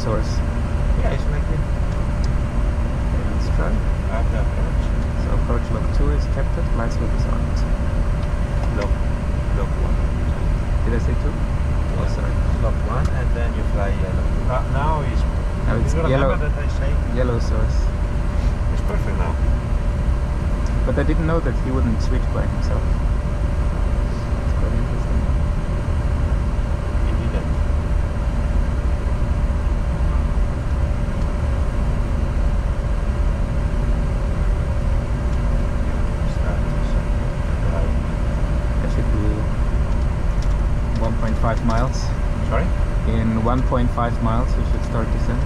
source. Yeah, it might be. Okay, let's try. I have the approach. So approach log 2 is kept, lights log is on. Log 1. Did I say 2? Yeah. Oh, sorry. Log 1 and then you fly yellow. Now it's, yellow, that I say? Yellow source. It's perfect now. But I didn't know that he wouldn't switch by himself. It's quite interesting. He didn't. That should be 1.5 miles. Sorry? In 1.5 miles we should start descent.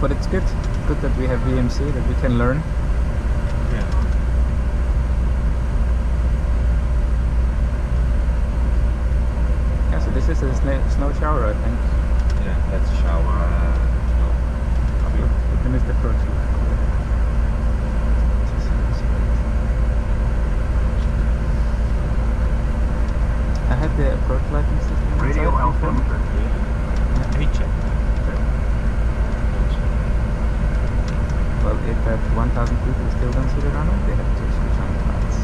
But it's good. It's good that we have VMC, that we can learn. Yeah. Yeah, so this is a snow shower, I think. Yeah, that's a shower. Snow. We missed the first one. I had the approach lighting system. Radio alpha. Yeah. We checked. Well, if at 1,000 feet we still don't see the runway, they have to switch on the lights.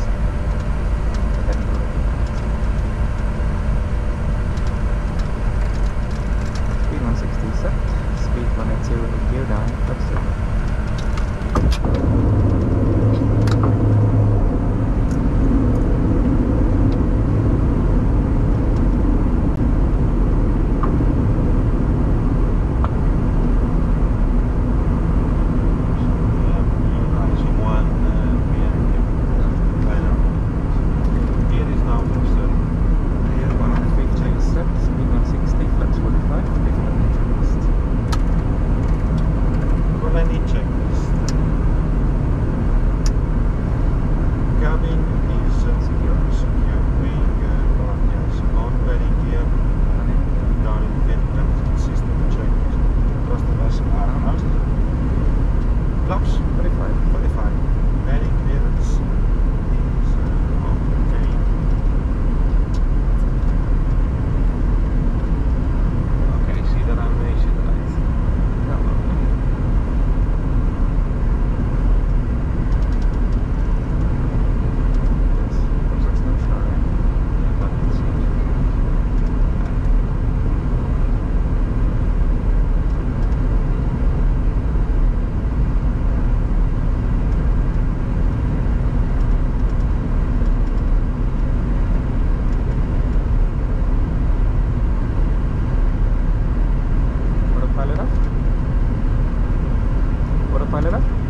Speed 160 set, speed 180 gear down, flex. What a pilot up.